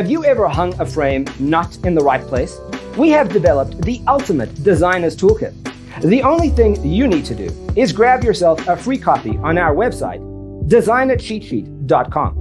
Have you ever hung a frame not in the right place? We have developed the ultimate designer's toolkit. The only thing you need to do is grab yourself a free copy on our website, designacheatsheet.com.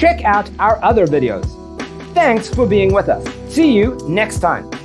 Check out our other videos. Thanks for being with us. See you next time.